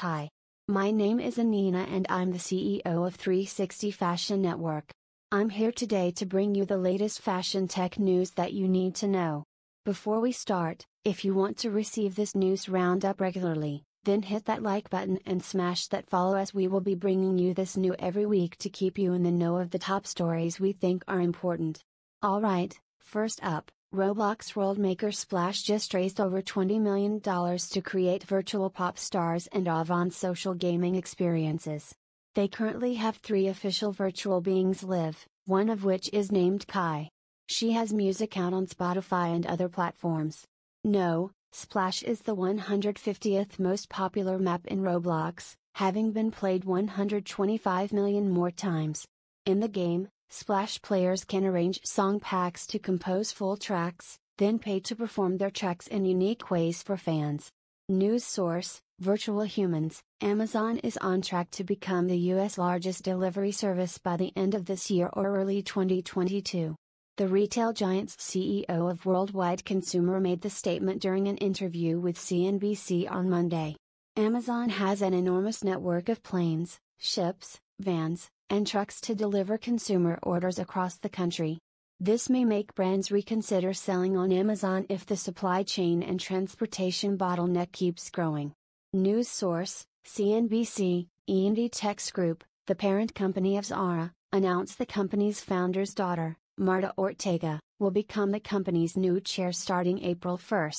Hi. My name is Anina and I'm the CEO of 360 Fashion Network. I'm here today to bring you the latest fashion tech news that you need to know. Before we start, if you want to receive this news roundup regularly, then hit that like button and smash that follow, as we will be bringing you this new every week to keep you in the know of the top stories we think are important. Alright, first up, Roblox world maker Splash just raised over $20 million to create virtual pop stars and avant social gaming experiences. They currently have three official virtual beings live, one of which is named Kai. She has music out on Spotify and other platforms. No, Splash is the 150th most popular map in Roblox, having been played 125 million more times. In the game, Splash players can arrange song packs to compose full tracks, then pay to perform their tracks in unique ways for fans. News source, Virtual Humans. Amazon is on track to become the U.S. largest delivery service by the end of this year or early 2022. The retail giant's CEO of Worldwide Consumer made the statement during an interview with CNBC on Monday. Amazon has an enormous network of planes, ships, vans, and trucks to deliver consumer orders across the country. This may make brands reconsider selling on Amazon if the supply chain and transportation bottleneck keeps growing. News source, CNBC. Inditex Group, the parent company of Zara, announced the company's founder's daughter, Marta Ortega, will become the company's new chair starting April 1.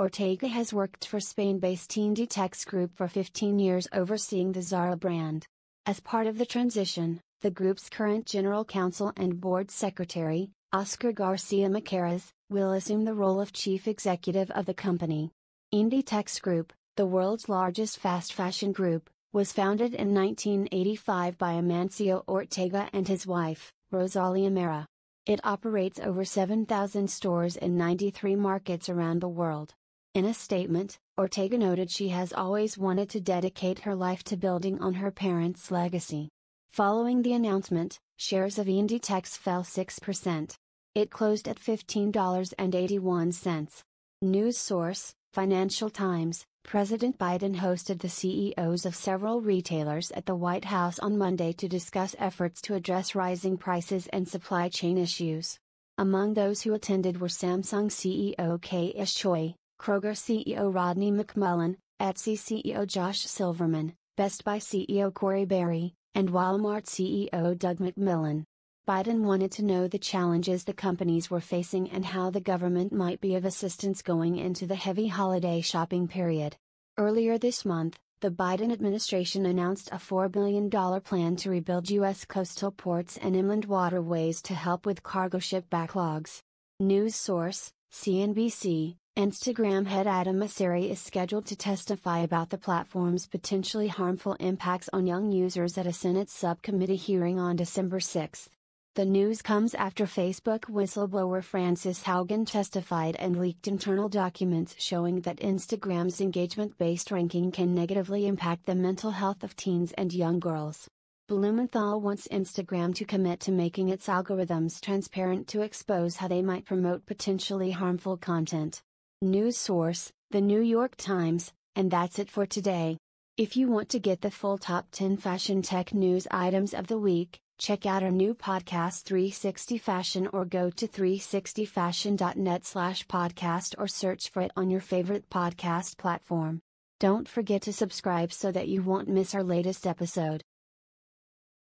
Ortega has worked for Spain-based Inditex Group for 15 years overseeing the Zara brand. As part of the transition, the group's current general counsel and board secretary, Oscar Garcia Macaraz, will assume the role of chief executive of the company. Inditex Group, the world's largest fast fashion group, was founded in 1985 by Amancio Ortega and his wife, Rosalia Mera. It operates over 7,000 stores in 93 markets around the world. In a statement, Ortega noted she has always wanted to dedicate her life to building on her parents' legacy. Following the announcement, shares of Inditex fell 6%. It closed at $15.81. News source, Financial Times. President Biden hosted the CEOs of several retailers at the White House on Monday to discuss efforts to address rising prices and supply chain issues. Among those who attended were Samsung CEO K.S. Choi, Kroger CEO Rodney McMullen, Etsy CEO Josh Silverman, Best Buy CEO Corey Berry, and Walmart CEO Doug McMillan. Biden wanted to know the challenges the companies were facing and how the government might be of assistance going into the heavy holiday shopping period. Earlier this month, the Biden administration announced a $4 billion plan to rebuild U.S. coastal ports and inland waterways to help with cargo ship backlogs. News source, CNBC. Instagram head Adam Mosseri is scheduled to testify about the platform's potentially harmful impacts on young users at a Senate subcommittee hearing on December 6. The news comes after Facebook whistleblower Frances Haugen testified and leaked internal documents showing that Instagram's engagement-based ranking can negatively impact the mental health of teens and young girls. Blumenthal wants Instagram to commit to making its algorithms transparent to expose how they might promote potentially harmful content. News source, The New York Times. And that's it for today. If you want to get the full top 10 fashion tech news items of the week, check out our new podcast 360 Fashion, or go to 360fashion.net/podcast or search for it on your favorite podcast platform. Don't forget to subscribe so that you won't miss our latest episode.